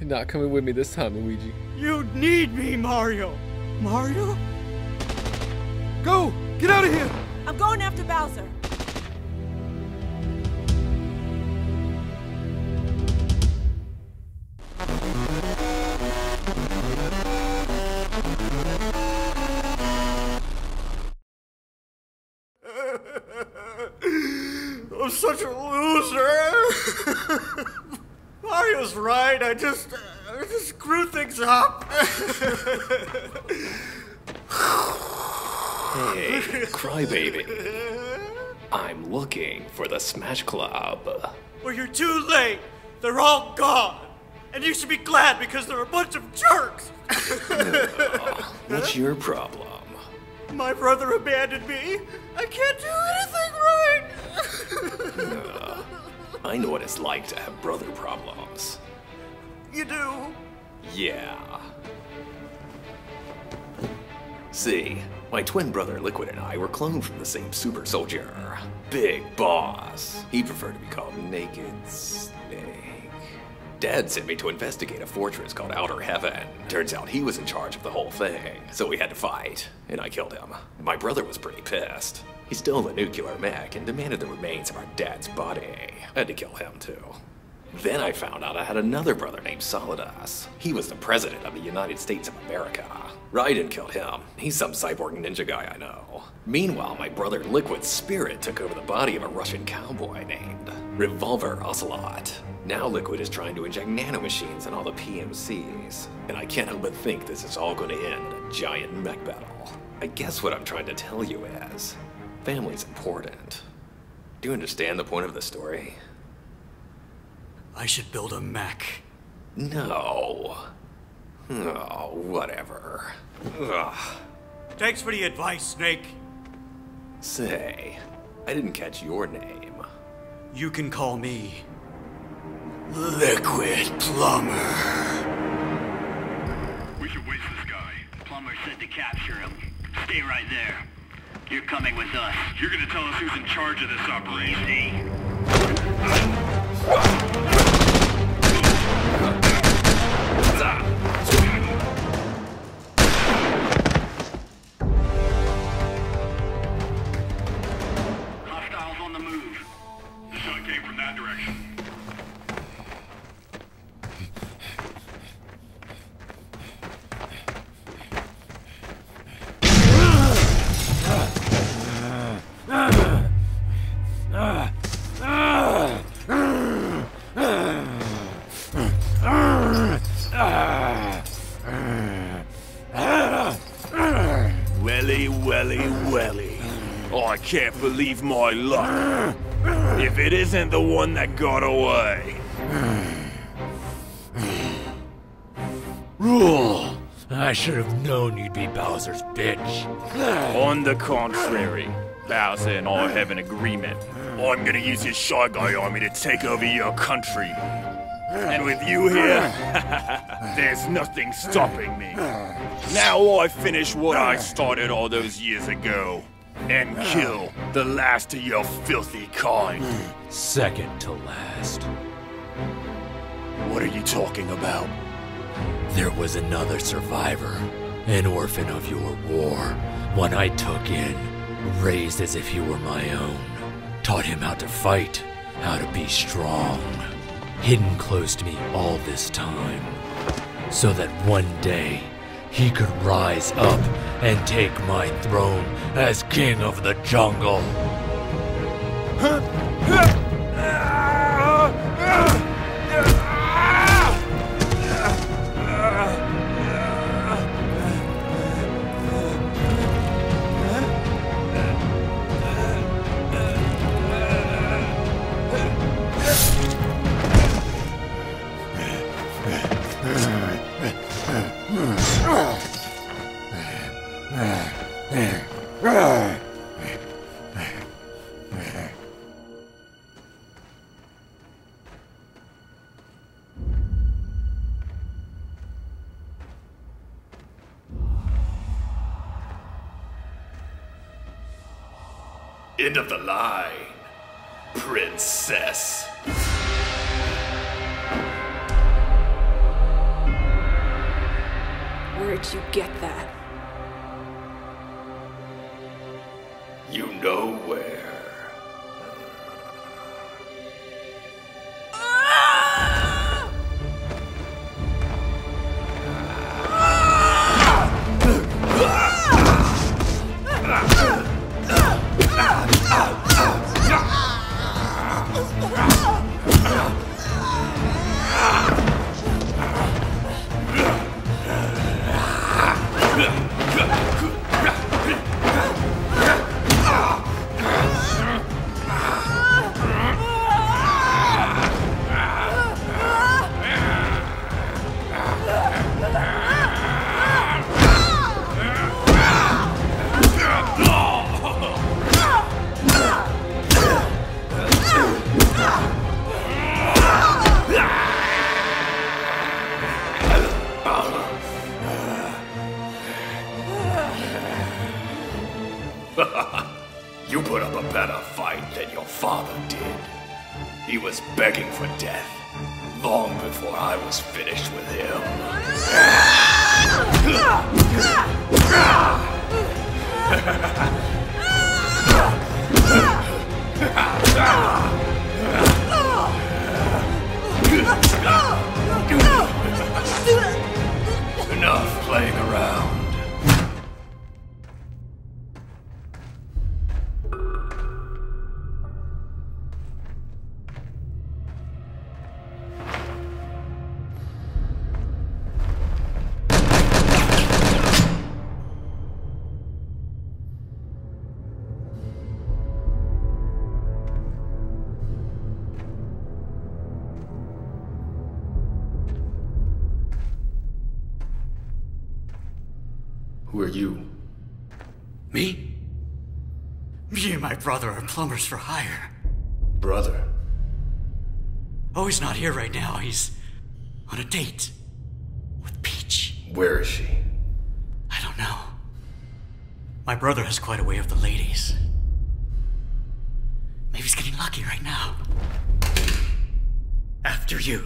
You're not coming with me this time, Luigi. You need me, Mario. Mario? Go! Get out of here! I'm going after Bowser. I'm such a loser. Mario's right. I just screw things up. Hey, crybaby. I'm looking for the Smash Club. Well, you're too late. They're all gone. And you should be glad because they're a bunch of jerks. What's your problem? My brother abandoned me. I can't do anything right. I know what it's like to have brother problems. You do? Yeah. See, my twin brother Liquid and I were cloned from the same super soldier, Big Boss. He preferred to be called Naked Snake. Dad sent me to investigate a fortress called Outer Heaven. Turns out he was in charge of the whole thing, so we had to fight, and I killed him. My brother was pretty pissed. He stole a nuclear mech and demanded the remains of our dad's body. I had to kill him too. Then I found out I had another brother named Solidus. He was the president of the United States of America. Raiden killed him. He's some cyborg ninja guy I know. Meanwhile, my brother Liquid Spirit took over the body of a Russian cowboy named Revolver Ocelot. Now Liquid is trying to inject nanomachines in all the PMCs, and I can't help but think this is all going to end in a giant mech battle. I guess what I'm trying to tell you is, family's important. Do you understand the point of the story? I should build a mech. No. Oh, whatever. Ugh. Thanks for the advice, Snake. Say, I didn't catch your name. You can call me Liquid Plumber. We should waste this guy. Plumber said to capture him. Stay right there. You're coming with us. You're gonna tell us who's in charge of this operation. Hostiles on the move. The shot came from that direction. Welly. Oh, I can't believe my luck. If it isn't the one that got away. Rule! I should have known you'd be Bowser's bitch. On the contrary, Bowser and I have an agreement. I'm gonna use your Shy Guy army to take over your country. And with you here, there's nothing stopping me. Now I finish what I started all those years ago, and kill the last of your filthy kind. Second to last. What are you talking about? There was another survivor, an orphan of your war. One I took in, raised as if he were my own. Taught him how to fight, how to be strong. Hidden close to me all this time, so that one day he could rise up and take my throne as king of the jungle. End of the line, princess. you get that. You know where. You put up a better fight than your father did. He was begging for death long before I was finished with him. Enough playing around. Who are you? Me? Me and my brother are plumbers for hire. Brother? Oh, he's not here right now. He's on a date with Peach. Where is she? I don't know. My brother has quite a way with the ladies. Maybe he's getting lucky right now. After you.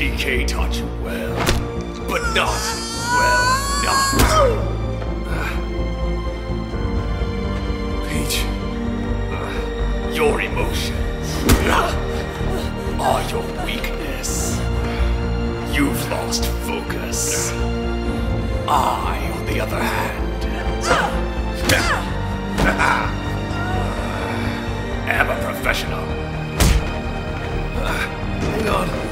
DK taught you well, but not well enough. Peach, your emotions are your weakness. You've lost focus. I, on the other hand, am a professional. Hang on.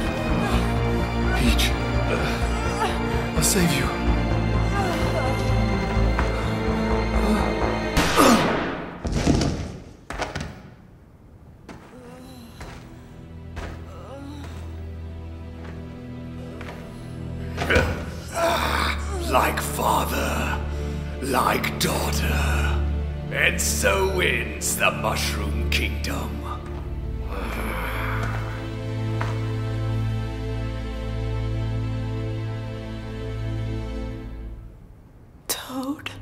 Peach, I'll save you. Like father, like daughter, and so wins the Mushroom Kingdom. Toad.